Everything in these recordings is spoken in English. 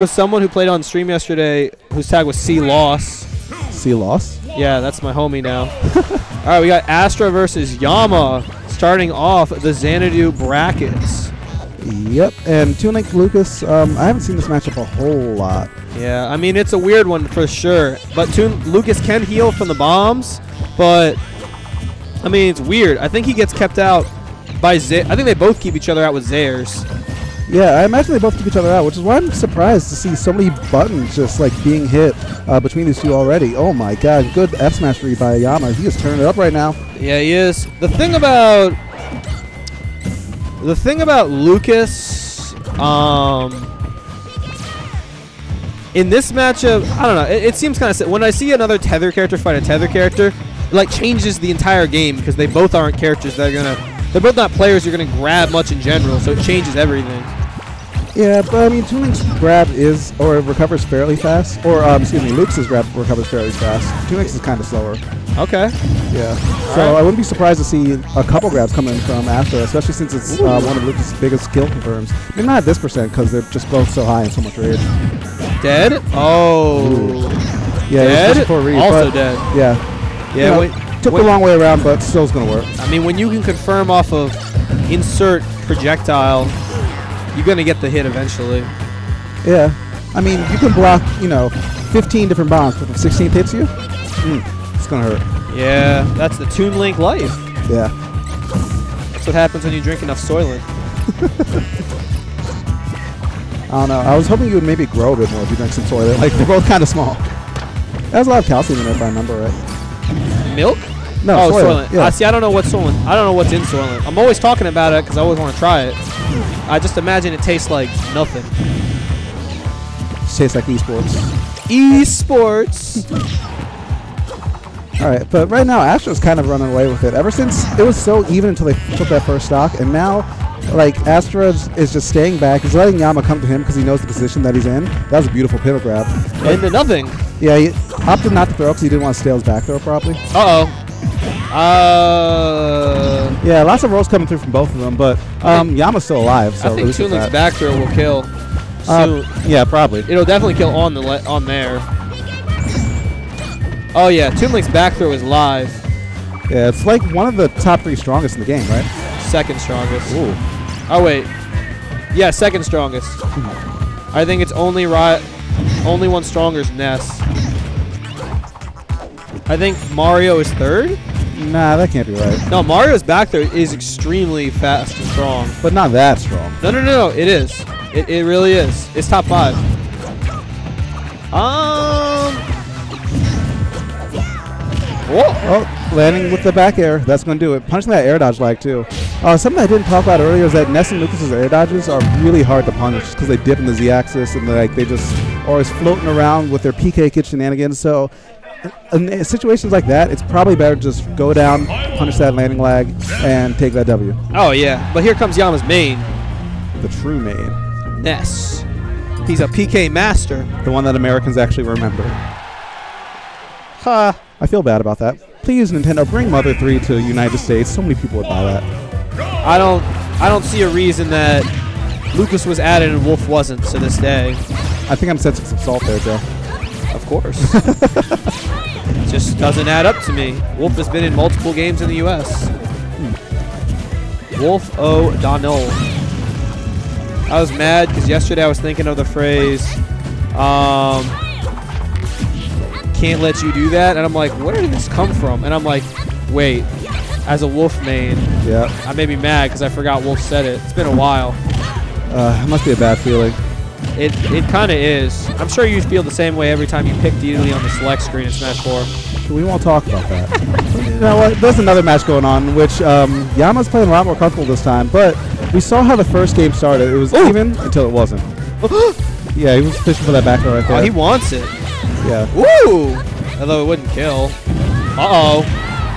was someone who played on stream yesterday whose tag was C-Loss. C-Loss? Yeah, that's my homie now. All right, we got Astra versus Yama starting off the Xanadu brackets. Yep, and Toon Link Lucas, I haven't seen this matchup a whole lot. Yeah, I mean, it's a weird one for sure. But Lucas can heal from the bombs, but, I mean, it's weird. I think he gets kept out by Zair. I think they both keep each other out with Zairs. Yeah, I imagine they both keep each other out, which is why I'm surprised to see so many buttons just, like, being hit between these two already. Oh, my God. Good F-smash read by Yama. He is turning it up right now. Yeah, he is. The thing about Lucas, in this matchup, I don't know. It seems kind of... When I see another tether character fight a tether character, it, like, changes the entire game because they both aren't characters that are going to... They're both not players you're going to grab much in general, so it changes everything. Yeah, but, I mean, Toon Link's grab is... Or recovers fairly fast. Or, excuse me, Lucas's grab recovers fairly fast. Toon Link's is kind of slower. Okay. Yeah. So right. I wouldn't be surprised to see a couple grabs coming from Astra, especially since it's one of Lucas' biggest skill confirms. I mean, not at this percent because they're just both so high and so much rage. Dead? Oh. Ooh. Yeah. Dead? Reed, also dead. Yeah. Yeah. You know, took the long way around, but still is gonna work. I mean, when you can confirm off of insert projectile, you're gonna get the hit eventually. Yeah. I mean, you can block, you know, 15 different bombs, but if 16th hits you. It's gonna hurt. Yeah, that's the Toon Link life. Yeah. That's what happens when you drink enough Soylent. I don't know. I was hoping you would maybe grow a bit more if you drank some Soylent. Like, they're both kind of small. That was a lot of calcium in it, if I remember right. Milk? No, oh, Soylent. Yeah. See, I don't know what's Soylent. I don't know what's in Soylent. I'm always talking about it because I always want to try it. I just imagine it tastes like nothing. It tastes like Esports. Esports! All right, but right now, Astra's kind of running away with it. Ever since, it was so even until they took that first stock, and now, like, Astra is just staying back. He's letting Yama come to him because he knows the position that he's in. That was a beautiful pivot grab. Into nothing. Yeah, he opted not to throw because he didn't want to stale his back throw properly. Uh-oh. Yeah, lots of rolls coming through from both of them, but Yama's still alive. So I think Toon Link's back throw will kill. Yeah, probably. It'll definitely kill on there. Oh, yeah. Toon Link's back throw is live. Yeah, it's like one of the top three strongest in the game, right? Second strongest. Ooh. Oh, wait. Yeah, second strongest. I think it's only one stronger is Ness. I think Mario is third? Nah, that can't be right. No, Mario's back throw is extremely fast and strong. But not that strong. No. It is. It really is. It's top five. Whoa. Oh, landing with the back air. That's going to do it. Punching that air dodge lag, too. Something I didn't talk about earlier is that Ness and Lucas's air dodges are really hard to punish because they dip in the Z-axis and like they just are always floating around with their PK kid shenanigans. So in situations like that, it's probably better to just go down, punish that landing lag, and take that W. Oh, yeah. But here comes Yama's main. The true main. Ness. He's a PK master. The one that Americans actually remember. Ha. Huh. I feel bad about that. Please, Nintendo, bring Mother 3 to the United States. So many people would buy that. I don't see a reason that Lucas was added and Wolf wasn't to this day. I think I'm sensing some salt there, Joe. Of course. It just doesn't add up to me. Wolf has been in multiple games in the U.S. Wolf O'Donnell. I was mad because yesterday I was thinking of the phrase... can't let you do that, and I'm like, where did this come from? And I'm like, wait, as a Wolf main, yeah, I may be mad because I forgot Wolf said it. It's been a while. It must be a bad feeling. It kind of is. I'm sure you feel the same way every time you pick Dee Lee on the select screen in Smash 4. We won't talk about that. You know what? There's another match going on, which Yama's playing a lot more comfortable this time, but we saw how the first game started. It was even until it wasn't. Yeah, he was fishing for that back row right there. Oh, he wants it. Yeah. Woo! Although it wouldn't kill. Uh-oh.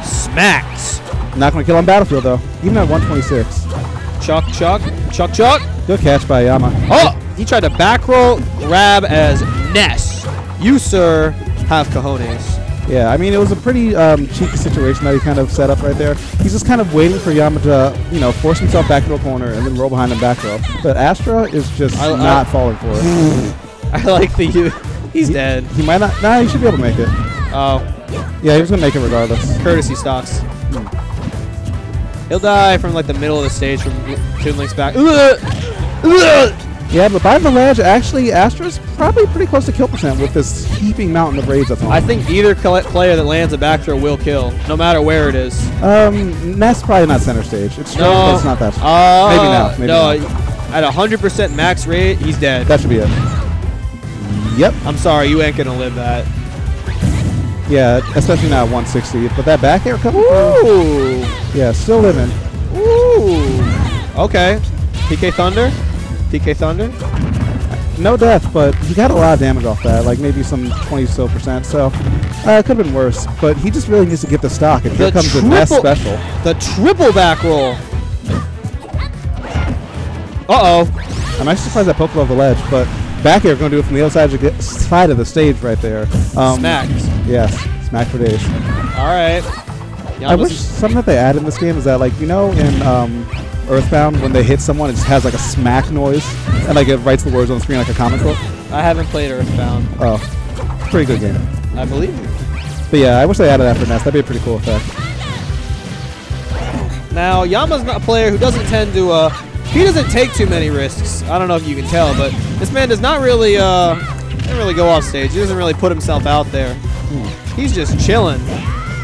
Smacked. Not going to kill on Battlefield, though. Even at 126. Chuck. Good catch by Yama. Oh! He tried to back roll, grab as Ness. You, sir, have cojones. Yeah, I mean, it was a pretty cheeky situation that he kind of set up right there. He's just kind of waiting for Yama to, you know, force himself back into a corner and then roll behind him back row. But Astra is just not falling for it. I like the you. He's dead. He might not. Nah, he should be able to make it. Oh. Yeah, he was gonna make it regardless. Courtesy stocks. Hmm. He'll die from like the middle of the stage from Toon Link's back. Yeah, but by the ledge, actually, Astra's probably pretty close to kill percent with this heaping mountain of raids at the moment. I think either player that lands a back throw will kill, no matter where it is. Ness probably not center stage. It's straight, no. But it's not that. Maybe now. Maybe no, now. At 100% max rate, he's dead. That should be it. Yep. I'm sorry, you ain't gonna live that. Yeah, especially not 160. But that back air coming through. Yeah, still living. Ooh. Okay. PK Thunder. PK Thunder? No death, but he got a lot of damage off that, like maybe some 20% or so. So it could have been worse, but he just really needs to get the stock. And here comes the Ness special. The triple back roll. Uh-oh. I'm actually surprised that poke off the ledge, but back air going to do it from the other side of the stage right there. Smacked. Yes, smack for days. All right. I wish something that they add in this game is that, like, you know, in... Earthbound, when they hit someone, it just has like a smack noise, and like it writes the words on the screen like a comic book. I haven't played Earthbound. Oh, pretty good game. I believe you. But yeah, I wish they added that for Ness. That'd be a pretty cool effect. Now, Yama's not a player who doesn't tend to, he doesn't take too many risks. I don't know if you can tell, but this man does not really, doesn't really go off stage. He doesn't really put himself out there. He's just chilling.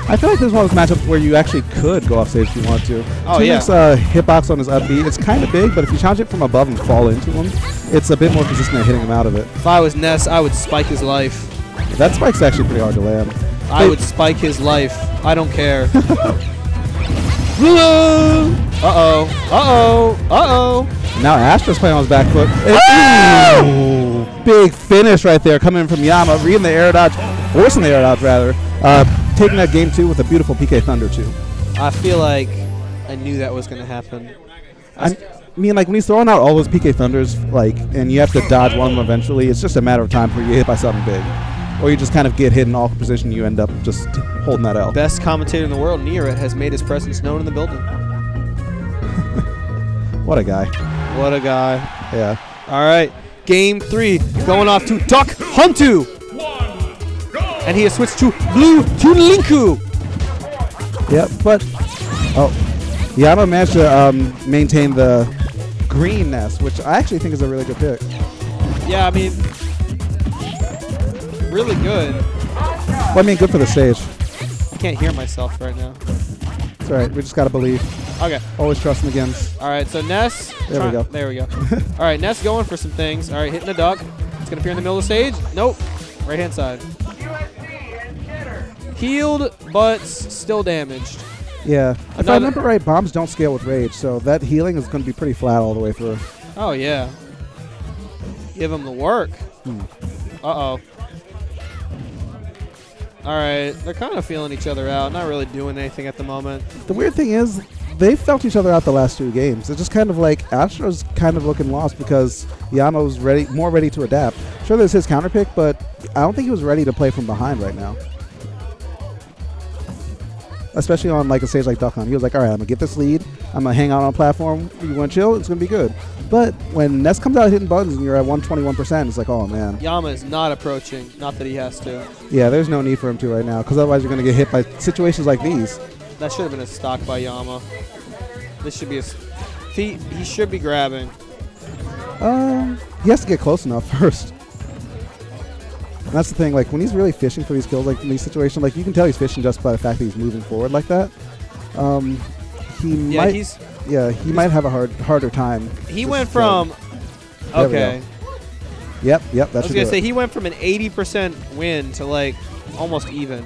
I feel like there's one of those matchups where you actually could go off stage if you want to. Oh, yeah. Toon Link's hitbox on his upbeat, it's kind of big, but if you challenge it from above and fall into him, it's a bit more consistent at hitting him out of it. If I was Ness, I would spike his life. That spike's actually pretty hard to land. I would spike his life. I don't care. Now Astra's playing on his back foot. Oh! Big finish right there coming from Yama, reading the air dodge, forcing the air dodge rather. Taking that game two with a beautiful PK Thunder too. I feel like I knew that was going to happen. I mean, like when he's throwing out all those PK Thunders, like, and you have to dodge one of them eventually, it's just a matter of time before you get hit by something big, or you just kind of get hit in all position. You end up just holding that out. Best commentator in the world, Neera, has made his presence known in the building. What a guy! What a guy! Yeah. All right, game three going off to Duck Hunt 2. And he has switched to blue Toon Linku. Yep, but oh, Yama managed to maintain the green Ness, which I actually think is a really good pick. Yeah, I mean, really good. Well, I mean, good for the stage. I can't hear myself right now. It's all right. We just gotta believe. Okay. Always trust in the games. All right. So Ness. There we go. All right. Ness going for some things. All right. Hitting the duck. It's gonna appear in the middle of the stage. Nope. Right hand side. Healed, but still damaged. Yeah. If I remember right, bombs don't scale with rage, so that healing is going to be pretty flat all the way through. Oh, yeah. Give him the work. Uh-oh. All right. They're kind of feeling each other out, not really doing anything at the moment. The weird thing is, they felt each other out the last two games. It's just kind of like Astra's kind of looking lost because Yano's more ready to adapt. Sure, there's his counter pick, but I don't think he was ready to play from behind right now. Especially on like a stage like Duck Hunt. He was like, all right, I'm going to get this lead. I'm going to hang out on a platform. You want to chill? It's going to be good. But when Ness comes out hitting buttons and you're at 121%, it's like, oh, man. Yama is not approaching. Not that he has to. Yeah, there's no need for him to right now because otherwise you're going to get hit by situations like these. That should have been a stock by Yama. This should be a... He should be grabbing. He has to get close enough first. And that's the thing, like, when he's really fishing for these kills, like, in these situations, like, you can tell he's fishing just by the fact that he's moving forward like that. He might have a harder time. He went from... Okay. Yep, that's good. I was going to say, he went from an 80% win to, like, almost even.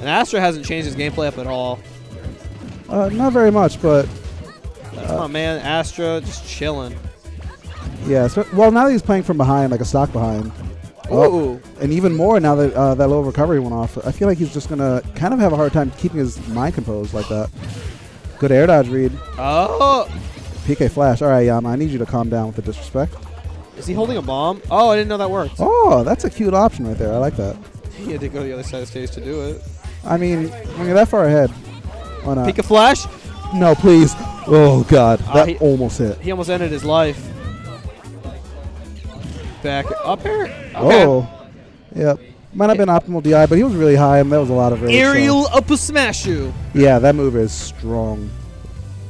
And Astra hasn't changed his gameplay up at all. Not very much, but... Come on, man. Astra just chilling. Yeah, so, well, now that he's playing from behind, like a stock behind... Oh, and even more now that that low recovery went off. I feel like he's just going to kind of have a hard time keeping his mind composed like that. Good air dodge read. Oh! PK Flash. All right, Yama, I need you to calm down with the disrespect. Is he holding a bomb? Oh, I didn't know that worked. Oh, that's a cute option right there. I like that. He had to go to the other side of the stage to do it. I mean, when you're that far ahead. Why not? PK Flash? No, please. Oh, God. That almost hit. He almost ended his life. back up air. Okay. Oh, yep. Might not have been optimal DI, but he was really high, and that was a lot of really aerial up smash you. Yeah, that move is strong.